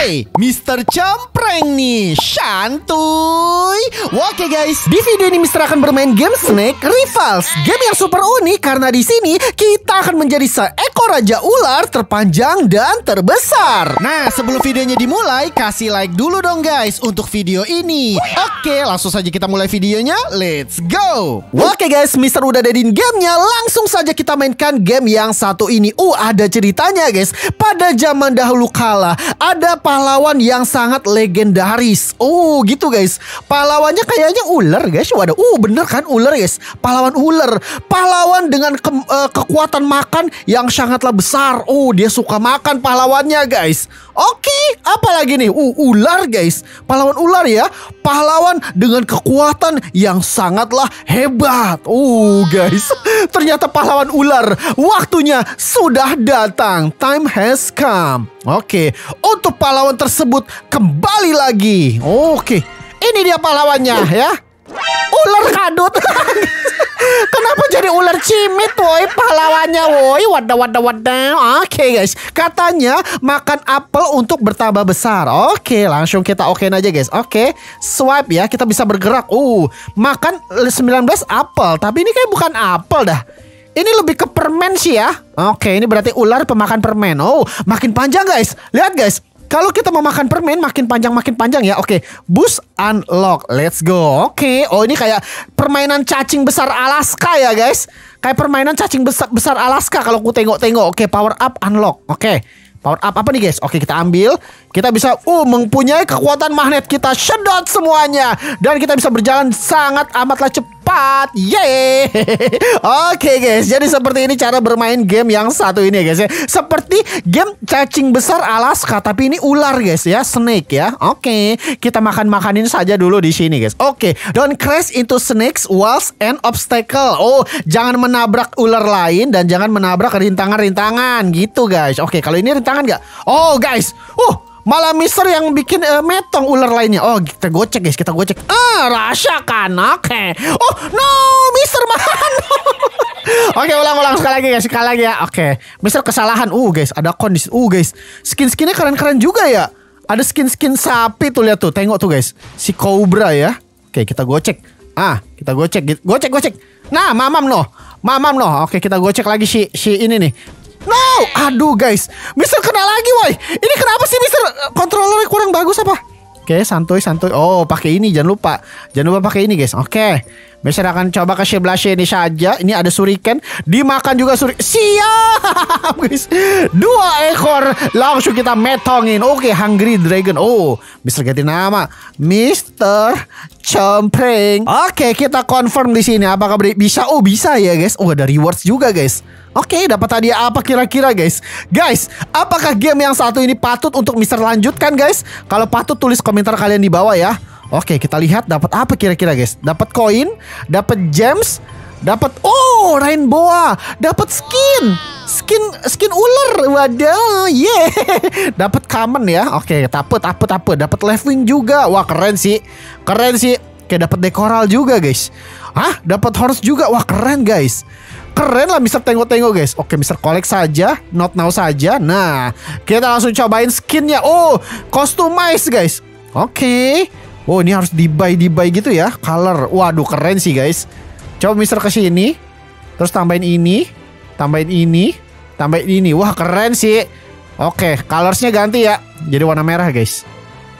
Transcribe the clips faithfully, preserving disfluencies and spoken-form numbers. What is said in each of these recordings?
Hai, Mister Cempreng nih, santuy. Oke guys, di video ini Mister akan bermain game Snake Rivals, game yang super unik karena di sini kita akan menjadi seekor raja ular terpanjang dan terbesar. Nah, sebelum videonya dimulai, kasih like dulu dong guys untuk video ini. Oke, langsung saja kita mulai videonya. Let's go. Oke guys, Mister udah deadin gamenya, langsung saja kita mainkan game yang satu ini. Uh, ada ceritanya guys. Pada zaman dahulu kala ada pahlawan yang sangat legendaris. Oh gitu guys. Pahlawannya kayaknya ular guys. Waduh. Uh bener kan ular guys. Pahlawan ular. Pahlawan dengan ke uh, kekuatan makan yang sangatlah besar. Oh dia suka makan pahlawannya guys. Oke. Apalagi nih. Uh ular guys. Pahlawan ular ya. Pahlawan dengan kekuatan yang sangatlah hebat. Oh guys. Ternyata pahlawan ular. Waktunya sudah datang. Time has come. Oke. Untuk pahlawan tersebut kembali lagi. Oke. Ini dia pahlawannya ya. Ular kadut. Kenapa jadi ular cimit woi pahlawannya woi. Wadah wadah wadah. Oke guys. Katanya makan apel untuk bertambah besar. Oke langsung kita okein aja guys. Oke swipe ya. Kita bisa bergerak. Uh, makan sembilan belas apel. Tapi ini kayak bukan apel dah. Ini lebih ke permen sih ya. Oke ini berarti ular pemakan permen. Oh makin panjang guys. Lihat guys. Kalau kita mau makan permen makin panjang makin panjang ya. Oke, bus unlock. Let's go. Oke. Oh, ini kayak permainan cacing besar Alaska ya, guys. Kayak permainan cacing besar besar Alaska kalau ku tengok-tengok. Oke, power up unlock. Oke. Power up apa nih, guys? Oke, kita ambil. Kita bisa uh mempunyai kekuatan magnet. Kita sedot semuanya dan kita bisa berjalan sangat amatlah cepat. Yeay. Oke guys, jadi seperti ini cara bermain game yang satu ini guys ya. Seperti game cacing besar Alaska, tapi ini ular guys ya, snake ya. Oke, kita makan-makanin saja dulu di sini guys. Oke, don't crash into snakes, walls, and obstacle. Oh, jangan menabrak ular lain dan jangan menabrak rintangan-rintangan gitu guys. Oke, kalau ini rintangan nggak? Oh guys, uh. Malah Mister yang bikin uh, metong ular lainnya. Oh kita gocek guys. Kita gocek. Ah rasakan. Oke okay. Oh no Mister makan. Oke okay, ulang-ulang sekali lagi guys. Sekali lagi ya. Oke okay. Mister kesalahan. Uh guys ada kondisi. Uh guys skin-skinnya keren-keren juga ya. Ada skin-skin sapi tuh. Lihat tuh. Tengok tuh guys. Si Cobra ya. Oke okay, kita gocek. Ah kita gocek. Gocek-gocek. Nah mamam no. Mamam no. Oke okay, kita gocek lagi si, si ini nih. No, aduh guys, Mister kena lagi woi. Ini kenapa sih Mister kontrolernya kurang bagus apa? Oke, santuy santuy. Oh, pakai ini jangan lupa. Jangan lupa pakai ini guys. Oke. Mister akan coba ke sebelah sini saja. Ini ada suriken, dimakan juga suriken. Siap guys. Dua ekor langsung kita metongin. Oke, Hungry Dragon. Oh, Mister ganti nama. Mister Cempreng. Oke, kita confirm di sini apakah bisa. Oh, bisa ya guys. Oh, ada rewards juga guys. Oke, okay, dapat hadiah apa kira-kira guys? Guys, apakah game yang satu ini patut untuk Mister lanjutkan guys? Kalau patut tulis komentar kalian di bawah ya. Oke, okay, kita lihat dapat apa kira-kira guys? Dapat koin, dapat gems, dapat oh rainbow, dapat skin, skin skin ular, waduh, yeah. Dapat kamen ya. Oke, okay, tapet, tapet, tapet, dapat left wing juga. Wah keren sih, keren sih. Oke, okay, dapat dekoral juga guys. Hah, dapat horse juga. Wah keren guys. Keren lah Mister tengok-tengok guys. Oke Mister collect saja. Not now saja. Nah kita langsung cobain skinnya. Oh customize guys. Oke. Oh ini harus di-buy-di-buy gitu ya. Color. Waduh keren sih guys. Coba Mister kesini. Terus tambahin ini. Tambahin ini. Tambahin ini. Wah keren sih. Oke colorsnya ganti ya. Jadi warna merah guys.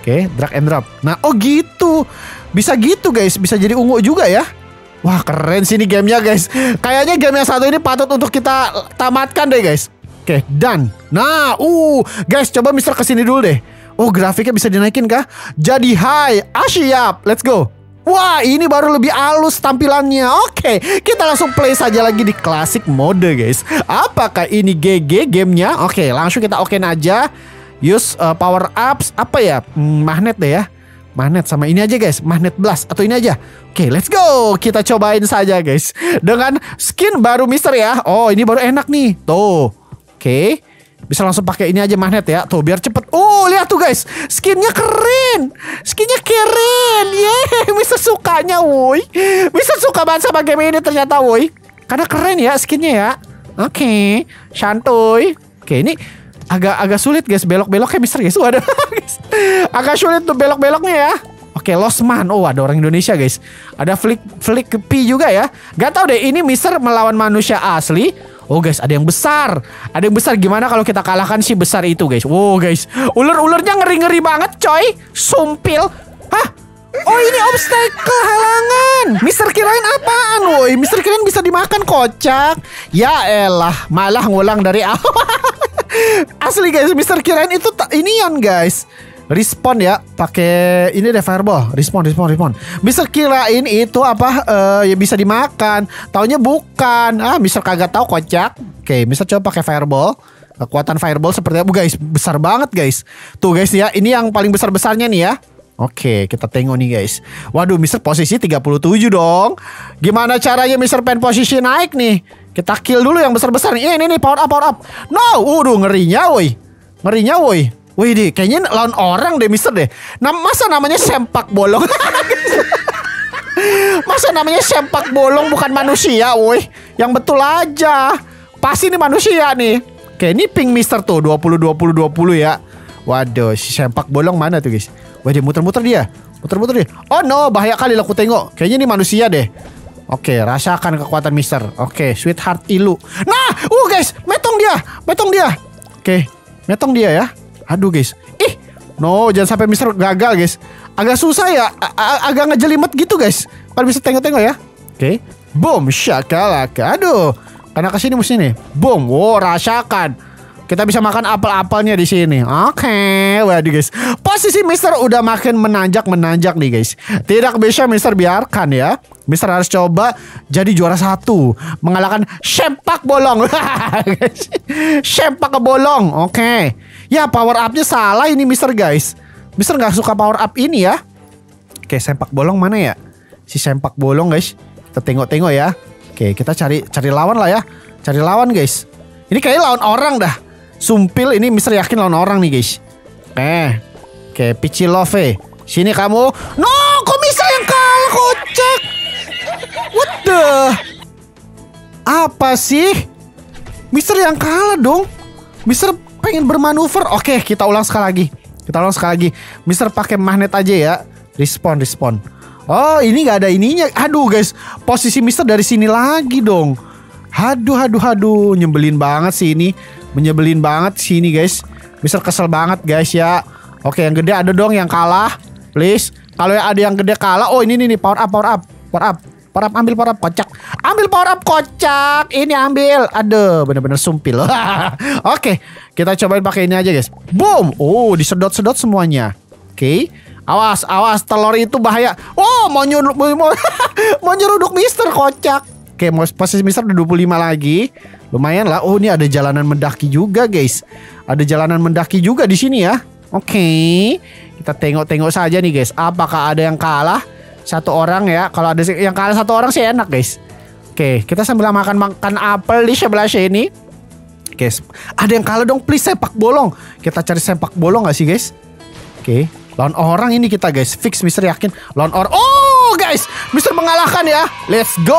Oke drag and drop. Nah oh gitu. Bisa gitu guys. Bisa jadi ungu juga ya. Wah keren sih ini gamenya guys. Kayaknya game yang satu ini patut untuk kita tamatkan deh guys. Oke done. Nah uh guys coba Mister kesini dulu deh. Oh grafiknya bisa dinaikin kah? Jadi high. Ah siap. Let's go. Wah ini baru lebih halus tampilannya. Oke kita langsung play saja lagi di classic mode guys. Apakah ini G G gamenya? Oke langsung kita okein aja. Use uh, power ups. Apa ya hmm, magnet deh ya. Magnet sama ini aja guys. Magnet blast. Atau ini aja. Oke okay, let's go. Kita cobain saja guys. Dengan skin baru Mister ya. Oh ini baru enak nih. Tuh. Oke okay. Bisa langsung pakai ini aja magnet ya. Tuh biar cepet. Oh lihat tuh guys. Skinnya keren. Skinnya keren. Yeay Mister sukanya woi. Mister suka banget sama game ini ternyata woi. Karena keren ya skinnya ya. Oke okay. Santuy. Oke okay, ini Agak agak sulit guys, belok-beloknya Mister guys. Waduh guys. Agak sulit tuh belok-beloknya ya. Oke, Losman. Oh, ada orang Indonesia guys. Ada Flick Flick P juga ya. Gak tau deh ini Mister melawan manusia asli. Oh guys, ada yang besar. Ada yang besar, gimana kalau kita kalahkan si besar itu guys. Wow guys, ular-ularnya ngeri-ngeri banget coy. Sumpil. Hah? Oh ini obstacle halangan. Mister kirain apaan woi. Mister kirain bisa dimakan, kocak. Ya elah, malah ngulang dari awal. Asli guys, Mister kirain itu inian guys. Respon ya, pakai ini deh fireball. Respon, respon, respon. Mister kirain itu apa? Uh, ya bisa dimakan. Taunya bukan. Ah, Mister kagak tahu, kocak. Oke, Mister coba pakai fireball. Kekuatan fireball seperti apa guys? Besar banget guys. Tuh guys ya, ini yang paling besar besarnya nih ya. Oke, kita tengok nih guys. Waduh, Mister posisi tiga puluh tujuh dong. Gimana caranya Mister pen posisi naik nih? Kita kill dulu yang besar besar nih. Ini nih power up, power up. No, waduh ngerinya woi, ngerinya woi. Wih deh, kayaknya lawan orang deh Mister deh. Nah, masa namanya sempak bolong? Masa namanya sempak bolong bukan manusia, woi. Yang betul aja. Pasti ini manusia nih. Kayak ini ping Mister tuh dua puluh dua puluh dua puluh ya. Waduh, si sempak bolong mana tuh guys? Wah, dia muter-muter dia. Muter-muter dia. Oh no, bahaya kali lah aku tengok. Kayaknya ini manusia deh. Oke, rasakan kekuatan Mister. Oke, sweetheart ilu. Nah, uh guys, metong dia. Metong dia. Oke, metong dia ya. Aduh guys, ih, no, jangan sampai Mister gagal guys. Agak susah ya, A agak ngejelimet gitu guys. Kalau bisa tengok-tengok ya. Oke, okay. Boom, syakalaka. Aduh, karena kesini mesti nih. Boom, wow, rasakan. Kita bisa makan apel-apelnya di sini. Oke, okay. Waduh guys, posisi Mister udah makin menanjak-menanjak nih guys. Tidak bisa Mister biarkan ya. Mister harus coba jadi juara satu, mengalahkan sempak bolong. Sempak kebolong. Oke. Okay. Ya, power up-nya salah ini Mister guys. Mister nggak suka power up ini ya. Oke, sempak bolong mana ya? Si sempak bolong guys. Kita tengok-tengok ya. Oke, kita cari cari lawan lah ya. Cari lawan guys. Ini kayaknya lawan orang dah. Sumpil ini Mister yakin lawan orang nih guys. Eh, oke, Pichilove. Sini kamu. No, kok Mister yang kalah, kocak. What the? Apa sih? Mister yang kalah dong. Mister pengen bermanuver. Oke, kita ulang sekali lagi. Kita ulang sekali lagi. Mister pakai magnet aja ya. Respon, respon. Oh, ini nggak ada ininya. Aduh, guys. Posisi Mister dari sini lagi dong. Aduh, aduh, aduh. Nyebelin banget sih ini. Menyebelin banget sih ini, guys. Mister kesel banget, guys ya. Oke, yang gede ada dong yang kalah. Please. Kalau yang ada yang gede kalah. Oh, ini nih, nih. Power up, power up. Power up. Power up, ambil power up, kocak. Ambil power up, kocak. Ini ambil. Aduh, bener-bener sumpil. Oke, kita cobain pakai ini aja guys. Boom. Oh, disedot-sedot semuanya. Oke, awas, awas. Telur itu bahaya. Oh, mau nyuruduk, mau, mau nyuruduk Mister, kocak. Oke, posisi Mister udah dua puluh lima lagi. Lumayan lah. Oh, ini ada jalanan mendaki juga guys. Ada jalanan mendaki juga di sini ya. Oke, kita tengok-tengok saja nih guys. Apakah ada yang kalah? Satu orang ya. Kalau ada yang kalah satu orang sih enak guys. Oke, kita sambil makan-makan apel di sebelah sini. Oke, ada yang kalah dong, please sempak bolong. Kita cari sempak bolong gak sih guys? Oke, lawan orang ini kita guys. Fix Mister yakin lawan orang. Oh guys, Mister mengalahkan ya. Let's go.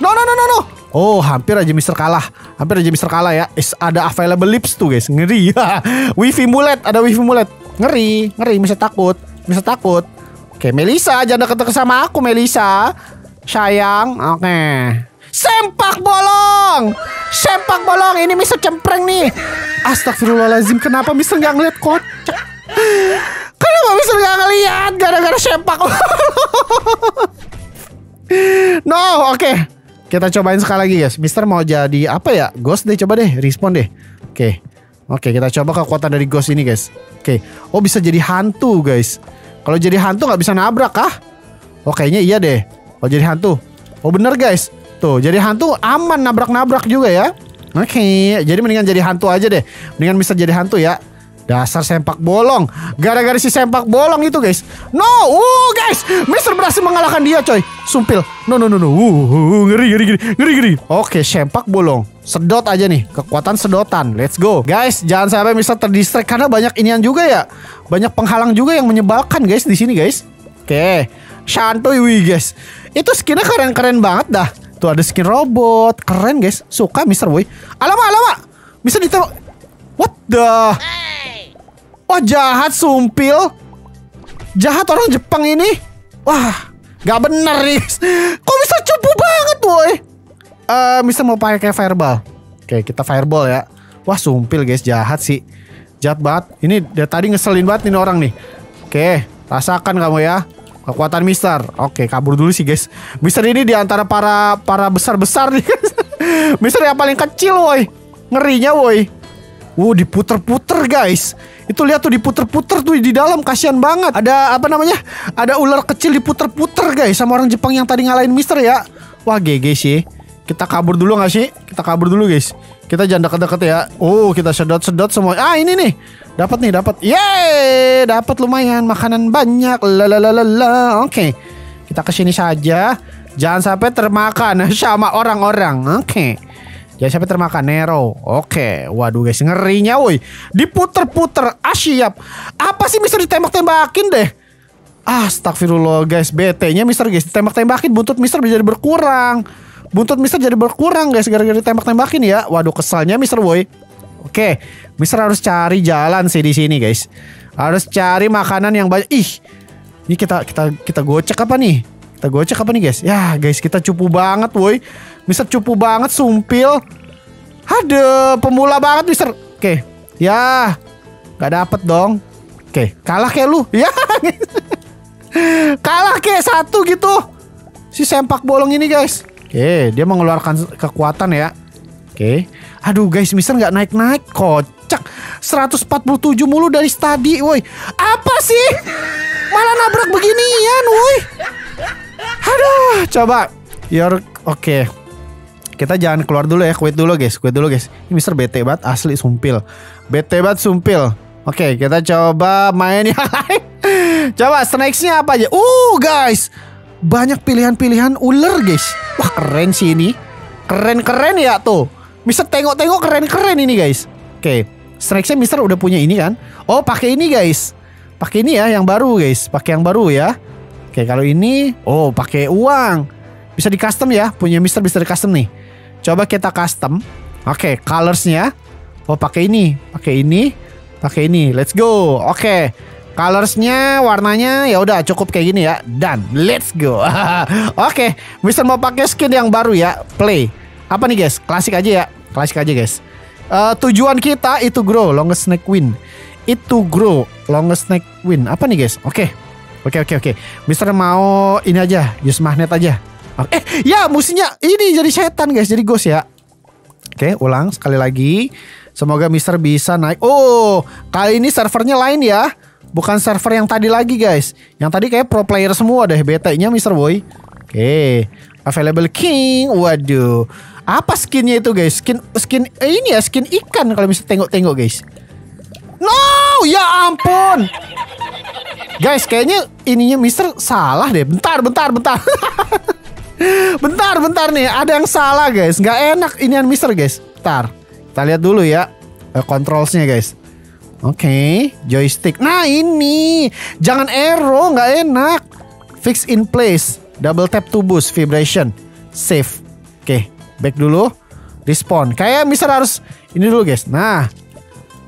No no no no no. Oh, hampir aja Mister kalah. Hampir aja Mister kalah ya. Is, ada available lips tuh guys. Ngeri. Wifi mulet. Ada wifi mulet. Ngeri. Ngeri. Mister takut. Mister takut. Oke, Melisa, jangan deket-deket sama aku, Melisa. Sayang, oke. Okay. Sempak bolong. Sempak bolong, ini Mister Cempreng nih. Astagfirullahaladzim, kenapa Mister gak ngeliat, kocak? Kenapa Mister gak ngeliat? Gara-gara sempak bolong. No, oke. Okay. Kita cobain sekali lagi, guys. Mister mau jadi apa ya? Ghost deh, coba deh, respon deh. Oke. Okay. Oke, okay, kita coba kekuatan dari ghost ini, guys. Oke. Okay. Oh, bisa jadi hantu, guys. Kalau jadi hantu nggak bisa nabrak kah? Oh, kayaknya iya deh. Oh, jadi hantu. Oh, bener guys. Tuh, jadi hantu aman nabrak-nabrak juga ya. Oke, okay. Jadi mendingan jadi hantu aja deh. Mendingan bisa jadi hantu ya. Dasar sempak bolong. Gara-gara si sempak bolong itu guys. No, uh, guys, Mister berhasil mengalahkan dia coy. Sumpil. No, no, no, no. Uh, ngeri, ngeri, ngeri, ngeri, ngeri. Oke, okay, sempak bolong. Sedot aja nih. Kekuatan sedotan. Let's go. Guys, jangan sampai Mister terdistract. Karena banyak inian juga ya. Banyak penghalang juga yang menyebalkan guys di sini guys. Oke, okay. Santuy wih guys. Itu skinnya keren-keren banget dah. Tuh ada skin robot. Keren guys. Suka Mister wih. Alamak, alamak. Mister ditembak. What dah. Wah, jahat sumpil. Jahat orang Jepang ini. Wah, gak bener nih. Kok bisa cupu banget boy. uh, Mister mau pakai fireball. Oke, kita fireball ya. Wah, sumpil guys, jahat sih. Jahat banget. Ini dari tadi ngeselin banget nih orang nih. Oke, rasakan kamu ya kekuatan Mister. Oke, kabur dulu sih guys. Mister ini diantara para para besar-besar nih guys. Mister yang paling kecil woi. Ngerinya woi. Wuh, diputer-puter guys. Itu lihat tuh diputer-puter tuh di dalam, kasihan banget. Ada apa namanya? Ada ular kecil diputer-puter guys sama orang Jepang yang tadi ngalahin Mister ya. Wah, G G sih. Kita kabur dulu gak sih? Kita kabur dulu guys. Kita jangan deket-deket ya. Oh, kita sedot-sedot semua. Ah, ini nih. Dapat nih, dapat. Yeay, dapat lumayan makanan banyak. Lalalala. Oke. Kita ke sini saja. Jangan sampai termakan sama orang-orang. Oke. Jangan sampai termakan Nero. Oke. Waduh guys, ngerinya woi. Diputer-puter. Ah, siap. Apa sih Mister ditembak-tembakin deh? Astagfirullah guys, B T-nya Mister guys ditembak-tembakin, buntut Mister bisa jadi berkurang. Buntut Mister jadi berkurang guys gara-gara ditembak-tembakin ya. Waduh, kesalnya Mister boy. Oke, Mister harus cari jalan sih di sini guys. Harus cari makanan yang banyak. Ih, ini kita kita kita gocek apa nih? Kita gocek apa nih guys? Ya guys, kita cupu banget boy. Mister cupu banget sumpil. Aduh, pemula banget Mister. Oke, ya gak dapet dong. Oke, kalah kayak lu. Ya, kalah kayak satu gitu. Si sempak bolong ini guys. Oke, dia mengeluarkan kekuatan ya. Oke. Aduh guys, Mister nggak naik-naik. Kocak. seratus empat puluh tujuh mulu dari tadi, woi. Apa sih? Malah nabrak beginian, woi. Aduh, coba. Your... Oke. Kita jangan keluar dulu ya. Quit dulu guys. Quit dulu guys. Ini Mister bete banget asli sumpil. Bete banget sumpil. Oke, kita coba main yang lain. Coba snakesnya apa aja? Uh, guys. Banyak pilihan-pilihan ular guys. Wah, keren sih ini. Keren-keren ya tuh. Mister tengok-tengok keren-keren ini guys. Oke, snakesnya Mister udah punya ini kan. Oh, pakai ini guys. Pakai ini ya yang baru guys. Pakai yang baru ya. Oke, kalau ini, oh pakai uang. Bisa di custom ya. Punya Mister bisa di custom nih. Coba kita custom. Oke, colorsnya. Oh, pakai ini. Pakai ini. Pakai ini. Let's go. Oke. Colorsnya, warnanya ya udah cukup kayak gini ya. Dan let's go. Oke, okay, Mister mau pakai skin yang baru ya. Play. Apa nih guys? Klasik aja ya. Klasik aja guys. Uh, tujuan kita itu grow, longest snake win. Itu grow, longest snake win. Apa nih guys? Oke, okay. oke, okay, oke, okay, oke. Okay. Mister mau ini aja, use magnet aja. Okay. Eh, ya musuhnya ini jadi setan guys, jadi ghost ya. Oke, okay, ulang sekali lagi. Semoga Mister bisa naik. Oh, kali ini servernya lain ya. Bukan server yang tadi lagi guys. Yang tadi kayak pro player semua deh. B T-nya Mister Boy. Oke, okay. Available King. Waduh. Apa skinnya itu guys? Skin skin eh, ini ya skin ikan kalau bisa tengok-tengok guys. No, ya ampun. Guys, kayaknya ininya Mister salah deh. Bentar, bentar, bentar. bentar, bentar nih. Ada yang salah guys. Nggak enak inian Mister guys. Bentar. Kita lihat dulu ya controls-nya guys. Oke, okay, joystick. Nah ini, jangan arrow, nggak enak. Fix in place, double tap to boost vibration, save. Oke, okay, back dulu, respawn. Kayak Mister harus ini dulu guys. Nah,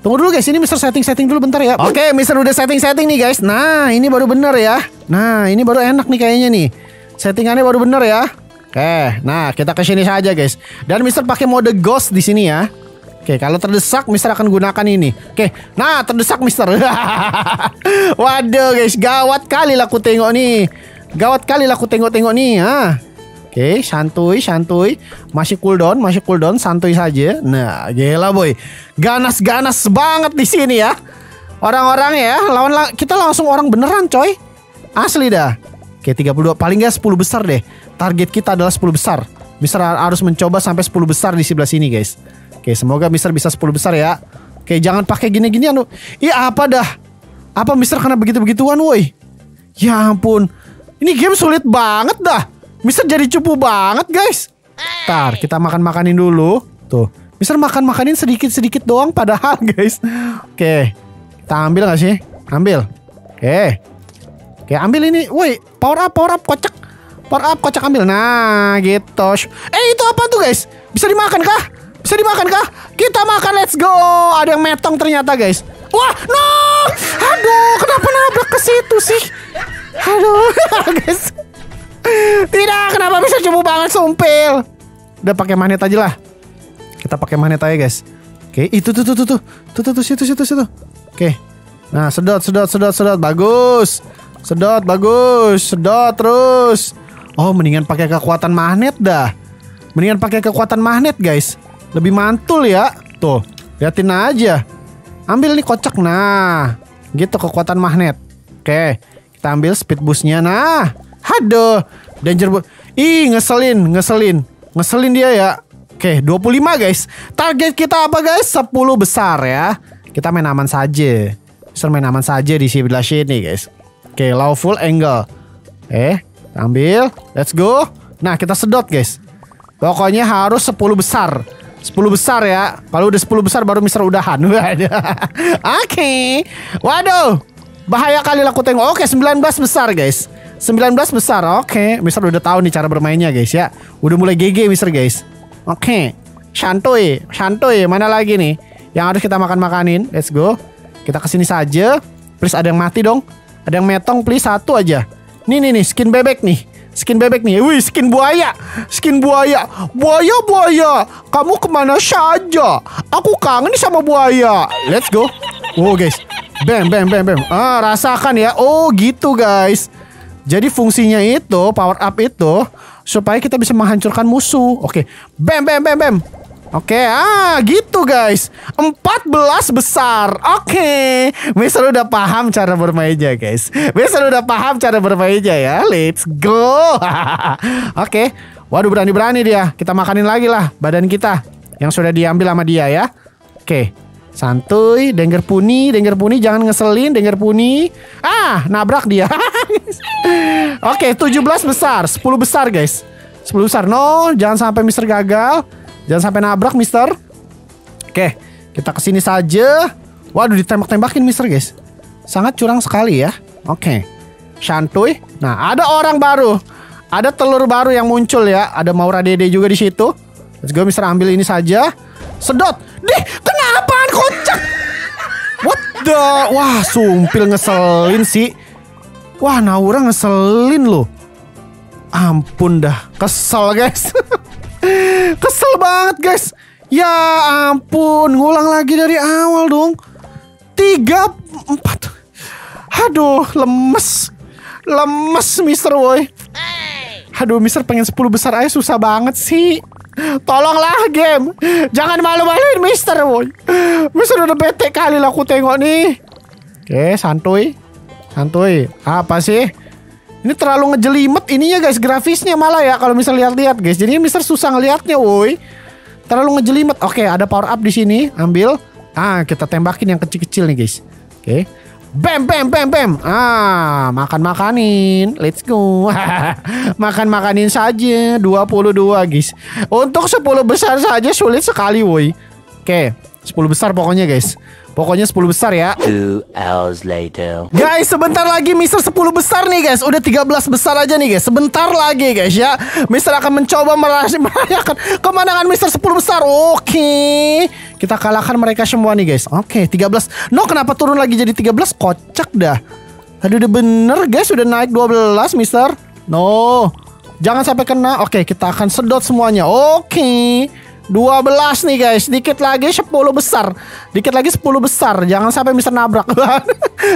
tunggu dulu guys, ini Mister setting-setting dulu bentar ya. Oke, okay, Mister udah setting-setting nih guys. Nah, ini baru bener ya. Nah, ini baru enak nih kayaknya nih. Settingannya baru bener ya. Oke, okay, nah kita kesini saja guys. Dan Mister pakai mode ghost di sini ya. Oke, kalau terdesak Mister akan gunakan ini. Oke, nah terdesak Mister. Waduh guys, gawat kali lah aku tengok nih. Gawat kali lah aku tengok-tengok nih. Ah. Oke, santuy, santuy. Masih cooldown, masih cooldown, santuy saja. Nah, gila boy. Ganas-ganas banget di sini ya. Orang-orang ya, lawan lang kita langsung orang beneran coy. Asli dah. Oke, tiga puluh dua. Paling gak sepuluh besar deh. Target kita adalah sepuluh besar. Mister harus mencoba sampai sepuluh besar di sebelah sini guys. Oke, semoga Mister bisa sepuluh besar ya. Oke, jangan pakai gini-gini anu. Iya, apa dah? Apa Mister kena begitu-begituan, woi? Ya ampun. Ini game sulit banget dah. Mister jadi cupu banget, guys. Ntar, kita makan-makanin dulu. Tuh, Mister makan-makanin sedikit-sedikit doang padahal, guys. Oke. Kita ambil gak sih? Ambil. Oke. Oke, ambil ini. Woi, power up, power up, kocak. Power up, kocak, ambil. Nah, gitu. Eh, itu apa tuh, guys? Bisa dimakan kah? Bisa dimakan kah? Kita makan, let's go. Ada yang metong ternyata, guys. Wah, no. Aduh, kenapa nabrak ke situ sih? Aduh, guys. Tidak, kenapa bisa cemu banget, sumpil. Udah pakai magnet aja lah. Kita pakai magnet aja, guys. Oke, itu tuh tuh tuh tuh. Tuh tuh tuh situ situ situ. Oke. Nah, sedot sedot sedot sedot bagus. Sedot bagus. Sedot terus. Oh, mendingan pakai kekuatan magnet dah. Mendingan pakai kekuatan magnet, guys. Lebih mantul ya. Tuh, liatin aja. Ambil nih kocak. Nah, gitu kekuatan magnet. Oke, kita ambil speed boostnya. Nah, aduh, danger boost. Ih, ngeselin, ngeselin. Ngeselin dia ya. Oke, dua puluh lima, guys. Target kita apa, guys? sepuluh besar ya. Kita main aman saja. Mister main aman saja di sebelah sini, guys. Oke, low full angle. Eh, ambil. Let's go. Nah, kita sedot, guys. Pokoknya harus sepuluh besar. sepuluh besar ya. Kalau udah sepuluh besar baru Mister udahan. Oke. Okay. Waduh. Bahaya kali lah aku tengok. Oke, sembilan belas besar, guys. sembilan belas besar. Oke, okay. Mister udah tahu nih cara bermainnya, guys ya. Udah mulai G G Mister, guys. Oke. Okay. Santuy, santuy. Mana lagi nih yang harus kita makan-makanin? Let's go. Kita kesini saja. Please ada yang mati dong. Ada yang metong please, satu aja. Nih nih nih skin bebek nih. Skin bebek nih. Wih, skin buaya. Skin buaya. Buaya buaya, kamu kemana saja? Aku kangen sama buaya. Let's go. Wow, guys. Bam bam bam bam. Ah, rasakan ya. Oh, gitu, guys. Jadi fungsinya itu power up itu supaya kita bisa menghancurkan musuh. Oke. Bam bam bam bam. Oke, okay, ah gitu, guys. empat belas besar. Oke, okay. Mister udah paham cara bermainnya, guys. Mister udah paham cara bermainnya ya. Let's go. Oke, okay. Waduh, berani-berani dia. Kita makanin lagi lah badan kita yang sudah diambil sama dia ya. Oke, okay. Santuy. Denger puni, denger puni. Jangan ngeselin, denger puni. Ah, nabrak dia. Oke, okay, tujuh belas besar. sepuluh besar, guys. sepuluh besar. No, jangan sampai Mister gagal. Jangan sampai nabrak, Mister. Oke, kita kesini saja. Waduh, ditembak-tembakin, Mister, guys. Sangat curang sekali ya. Oke, santuy. Nah, ada orang baru. Ada telur baru yang muncul ya. Ada Maura Dede juga di situ. Let's go, Mister, ambil ini saja. Sedot. Deh, kenapaan kocak? What the? Wah, sumpil ngeselin sih. Wah, Naura ngeselin loh. Ampun dah. Kesel, guys. Kesel banget, guys. Ya ampun. Ngulang lagi dari awal dong. Tiga, empat. Aduh, lemes. Lemes, Mister, woy. Aduh, Mister pengen sepuluh besar aja susah banget sih. Tolonglah game. Jangan malu-maluin Mister, woy. Mister udah bete kali lah aku tengok nih. Oke, santuy. Santuy. Apa sih? Ini terlalu ngejelimet ininya, guys. Grafisnya malah ya kalau Mister lihat-lihat, guys. Jadi Mister susah ngelihatnya, woi. Terlalu ngejelimet. Oke, ada power up di sini. Ambil. Ah, kita tembakin yang kecil-kecil nih, guys. Oke. Bam bam bam bam. Ah, makan-makanin. Let's go. Makan-makanin saja. dua puluh dua, guys. Untuk sepuluh besar saja sulit sekali, woi. Oke. sepuluh besar pokoknya, guys. Pokoknya sepuluh besar ya. two hours later. Guys, sebentar lagi Mister sepuluh besar nih, guys. Udah tiga belas besar aja nih, guys. Sebentar lagi, guys ya. Mister akan mencoba merayakan kemenangan Mister sepuluh besar. Oke. Kita kalahkan mereka semua nih, guys. Oke, tiga belas. No, kenapa turun lagi jadi tiga belas? Kocak dah. Aduh, udah bener, guys. Udah naik dua belas, Mister. No. Jangan sampai kena. Oke, kita akan sedot semuanya. Oke. dua belas nih, guys. Dikit lagi sepuluh besar. Dikit lagi sepuluh besar. Jangan sampai Mister nabrak.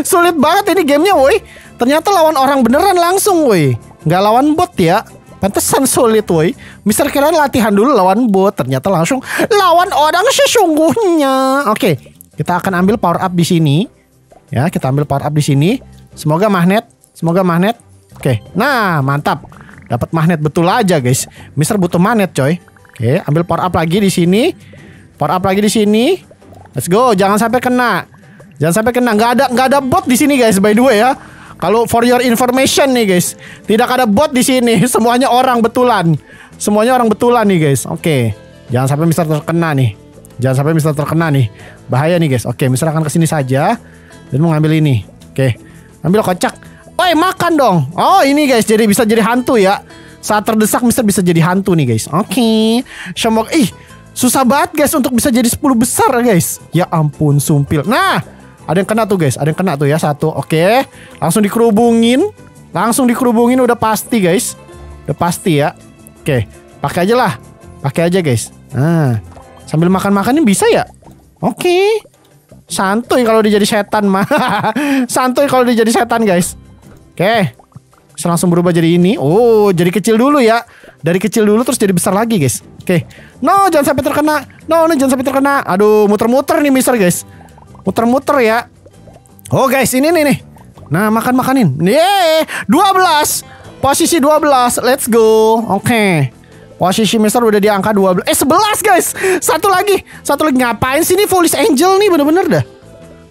Sulit banget ini gamenya, woi. Ternyata lawan orang beneran langsung, woi. Nggak lawan bot ya. Pantesan sulit, woi. Mister kira latihan dulu lawan bot. Ternyata langsung lawan orang sesungguhnya. Oke, kita akan ambil power up di sini. Ya, kita ambil power up di sini. Semoga magnet. Semoga magnet. Oke, nah mantap. Dapat magnet betul aja, guys. Mister butuh magnet, coy. Oke, ambil power up lagi di sini. Power up lagi di sini. Let's go, jangan sampai kena. Jangan sampai kena. Nggak ada nggak ada bot di sini, guys, by the way ya. Kalau for your information nih, guys. Tidak ada bot di sini. Semuanya orang betulan. Semuanya orang betulan nih, guys. Oke. Jangan sampai Mister terkena nih. Jangan sampai Mister terkena nih. Bahaya nih, guys. Oke, Mister akan kesini saja dan mau ngambil ini. Oke. Ambil kocak. Woi, makan dong. Oh, ini, guys. Jadi bisa jadi hantu ya. Saat terdesak Mister bisa jadi hantu nih, guys. Oke, okay. Semoga ih Susah banget guys untuk bisa jadi sepuluh besar guys. Ya ampun sumpil. Nah, ada yang kena tuh guys. Ada yang kena tuh ya satu. Oke, langsung dikerubungin. Langsung dikerubungin udah pasti guys. Udah pasti ya. Oke, pakai aja lah. Pakai aja guys. Nah, sambil makan-makanin bisa ya? Oke. Santuy kalau dia jadi setan mah. Santuy kalau dia jadi setan guys. Oke. Saya langsung berubah jadi ini. Oh, jadi kecil dulu ya. Dari kecil dulu terus jadi besar lagi guys. Oke, okay. No, jangan sampai terkena. No, no, jangan sampai terkena. Aduh, muter-muter nih Mister guys. Muter-muter ya. Oh guys, ini nih nih. Nah, makan-makanin. Yeay, dua belas. Posisi dua belas. Let's go. Oke, okay. Posisi Mister udah di angka dua belas. Eh, sebelas guys. Satu lagi. Satu lagi. Ngapain sih nih Foolish Angel nih, bener-bener dah.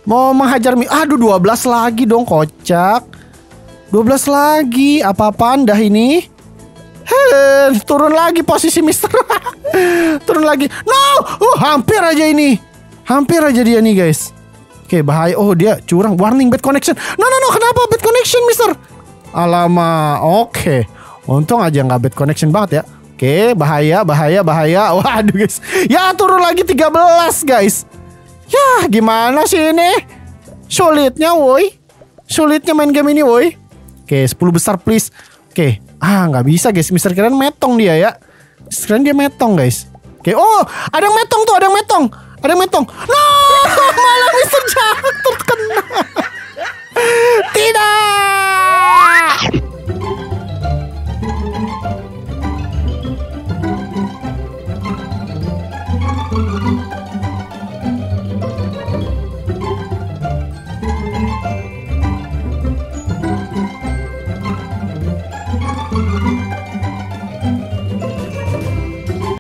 Mau menghajar mi. Aduh, dua belas lagi dong, kocak. dua belas lagi, apa-apaan dah ini? Heh, turun lagi posisi Mister. Turun lagi. No! Uh, hampir aja ini. Hampir aja dia nih, guys. Oke, bahaya. Oh, dia curang. Warning, bad connection. No, no, no. Kenapa bad connection, Mister? Alamak. Oke. Untung aja nggak bad connection banget ya. Oke, bahaya, bahaya, bahaya. Waduh, guys. Ya, turun lagi tiga belas, guys. Yah, gimana sih ini? Sulitnya, woi. Sulitnya main game ini, woi. Oke, sepuluh besar please. Oke. Ah, nggak bisa guys. Mister keren metong dia ya. Mister keren dia metong guys. Oke. Oh, ada yang metong tuh, ada yang metong.